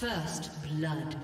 First blood.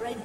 Red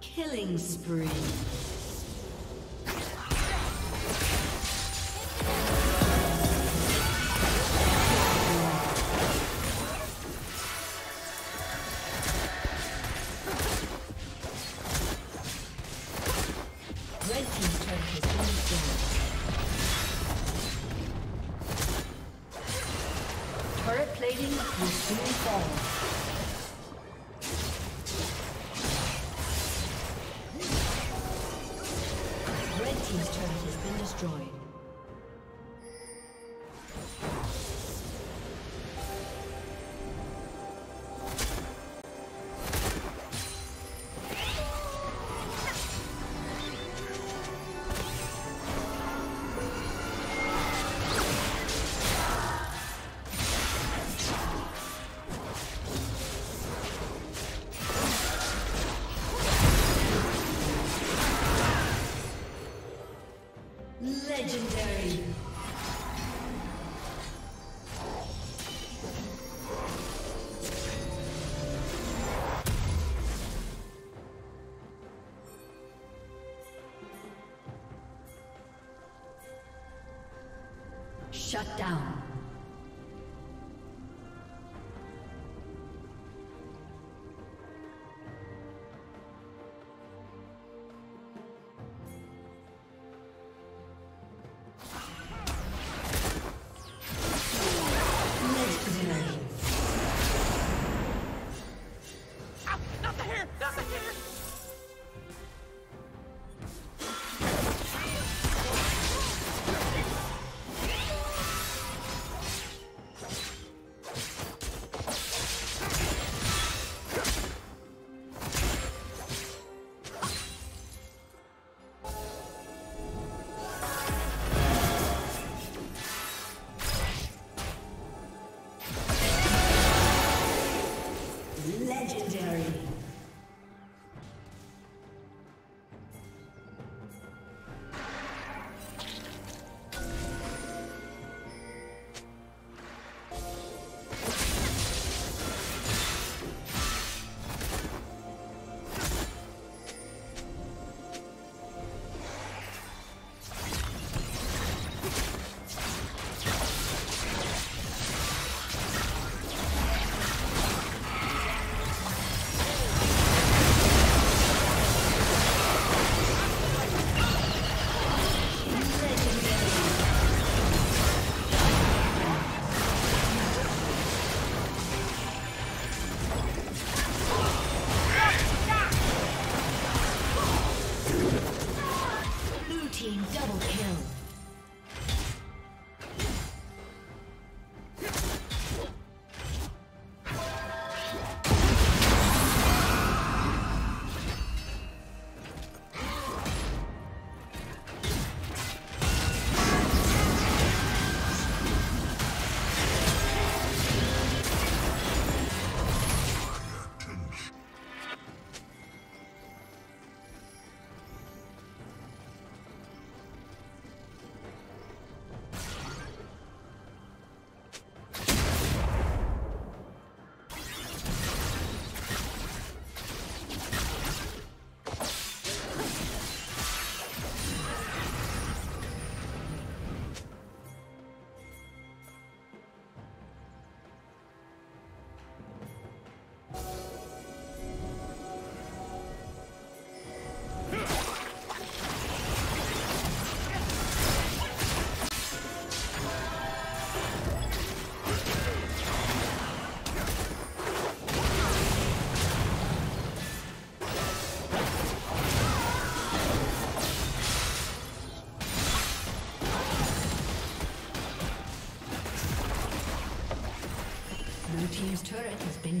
Killing spree. Legendary. Shut down. Legendary. Team's turret has been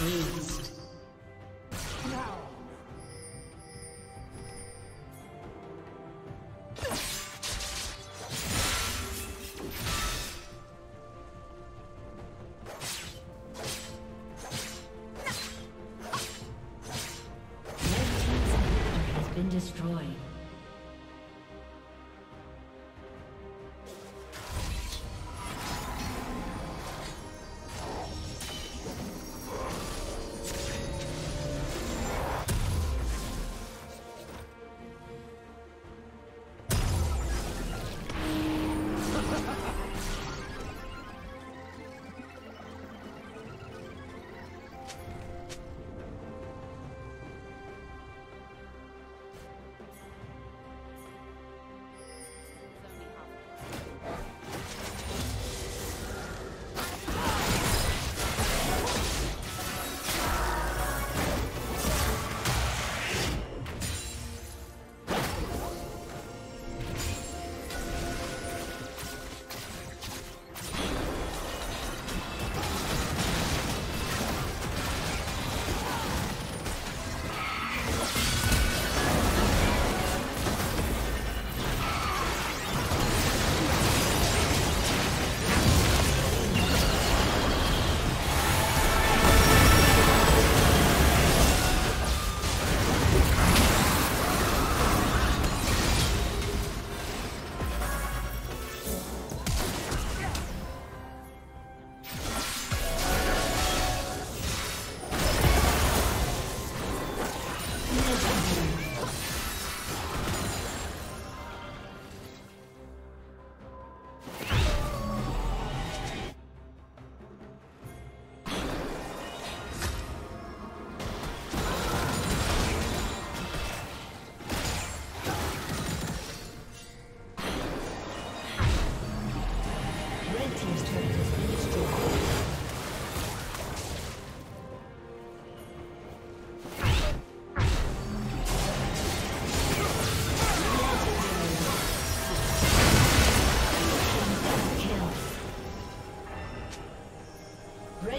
Priest.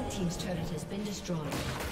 Team's turret has been destroyed.